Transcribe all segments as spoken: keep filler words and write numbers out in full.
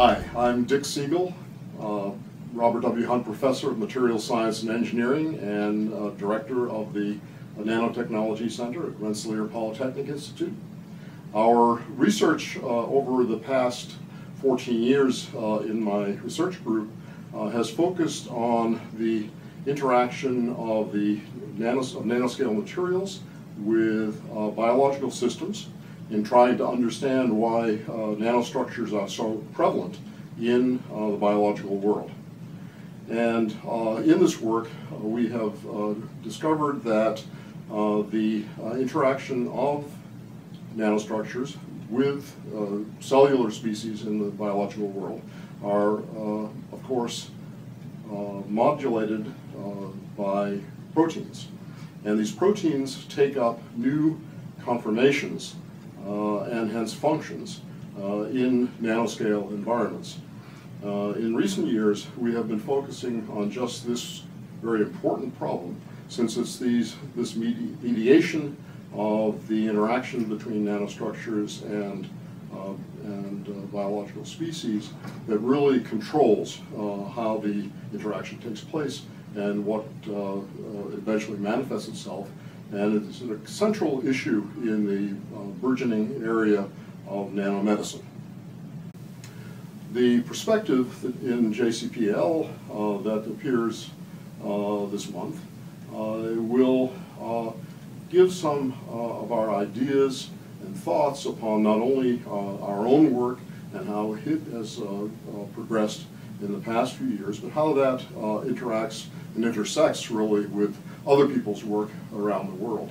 Hi, I'm Dick Siegel, uh, Robert W. Hunt Professor of Materials Science and Engineering and uh, Director of the Nanotechnology Center at Rensselaer Polytechnic Institute. Our research uh, over the past fourteen years uh, in my research group uh, has focused on the interaction of the nanos of nanoscale materials with uh, biological systems in trying to understand why uh, nanostructures are so prevalent in uh, the biological world. And uh, in this work, uh, we have uh, discovered that uh, the uh, interaction of nanostructures with uh, cellular species in the biological world are, uh, of course, uh, modulated uh, by proteins. And these proteins take up new conformations uh, and hence functions uh, in nanoscale environments. Uh, in recent years, we have been focusing on just this very important problem, since it's these, this medi mediation of the interaction between nanostructures and, uh, and uh, biological species that really controls uh, how the interaction takes place and what uh, uh, eventually manifests itself. And it's a central issue in the uh, burgeoning area of nanomedicine. The perspective in J C P L uh, that appears uh, this month uh, will uh, give some uh, of our ideas and thoughts upon not only uh, our own work and how it has uh, uh, progressed in the past few years, but how that uh, interacts and intersects really with other people's work around the world.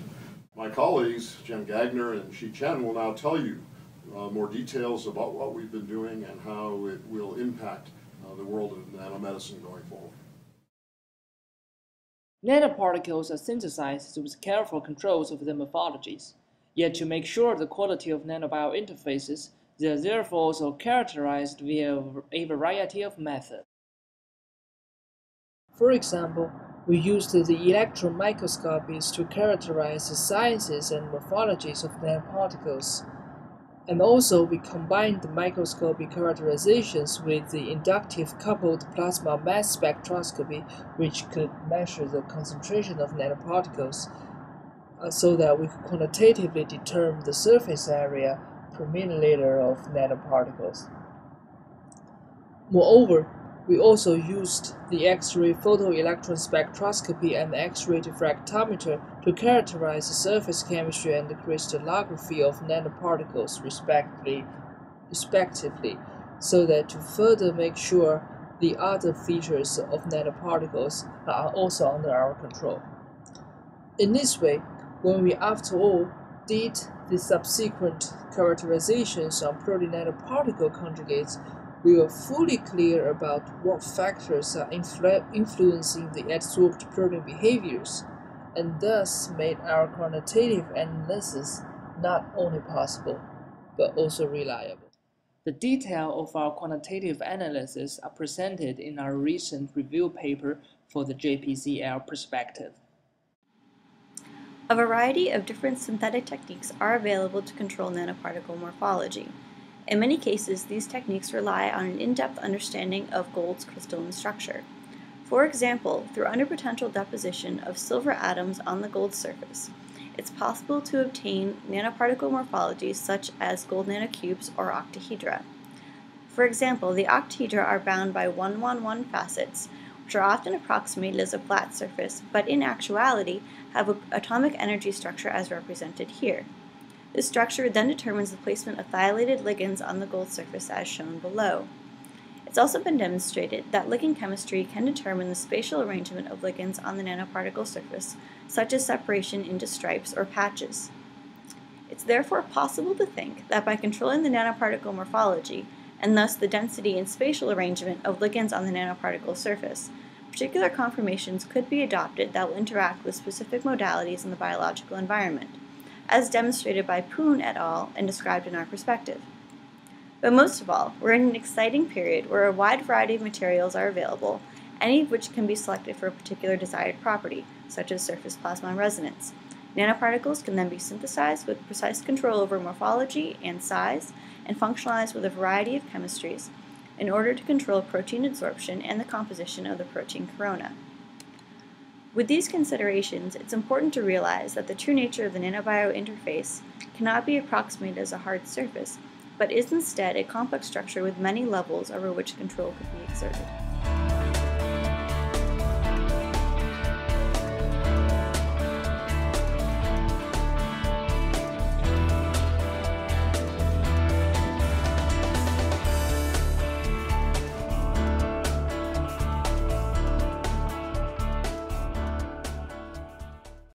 My colleagues, Jim Gagner and Xi Chen, will now tell you Uh, more details about what we've been doing and how it will impact uh, the world of nanomedicine going forward. Nanoparticles are synthesized with careful controls of their morphologies. Yet to make sure the quality of nanobio interfaces, they are therefore also characterized via a variety of methods. For example, we used the electron microscopies to characterize the sizes and morphologies of nanoparticles. And also, we combined the microscopic characterizations with the inductive coupled plasma mass spectroscopy, which could measure the concentration of nanoparticles, uh, so that we could quantitatively determine the surface area per milliliter of nanoparticles. Moreover, we also used the X-ray photoelectron spectroscopy and X-ray diffractometer to characterize the surface chemistry and the crystallography of nanoparticles respectively, respectively, so that to further make sure the other features of nanoparticles are also under our control. In this way, when we after all did the subsequent characterizations on protein nanoparticle conjugates, we were fully clear about what factors are influ influencing the adsorbed protein behaviors, and thus made our quantitative analysis not only possible, but also reliable. The detail of our quantitative analysis are presented in our recent review paper for the J C P L perspective. A variety of different synthetic techniques are available to control nanoparticle morphology. In many cases, these techniques rely on an in-depth understanding of gold's crystalline structure. For example, through underpotential deposition of silver atoms on the gold surface, it's possible to obtain nanoparticle morphologies such as gold nanocubes or octahedra. For example, the octahedra are bound by one one one facets, which are often approximated as a flat surface, but in actuality have an atomic energy structure as represented here. This structure then determines the placement of thiolated ligands on the gold surface as shown below. It's also been demonstrated that ligand chemistry can determine the spatial arrangement of ligands on the nanoparticle surface, such as separation into stripes or patches. It's therefore possible to think that by controlling the nanoparticle morphology, and thus the density and spatial arrangement of ligands on the nanoparticle surface, particular conformations could be adopted that will interact with specific modalities in the biological environment, as demonstrated by Poon et al. And described in our perspective. But most of all, we're in an exciting period where a wide variety of materials are available, any of which can be selected for a particular desired property, such as surface plasmon resonance. Nanoparticles can then be synthesized with precise control over morphology and size, and functionalized with a variety of chemistries, in order to control protein absorption and the composition of the protein corona. With these considerations, it's important to realize that the true nature of the nanobio interface cannot be approximated as a hard surface, but is instead a complex structure with many levels over which control could be exerted.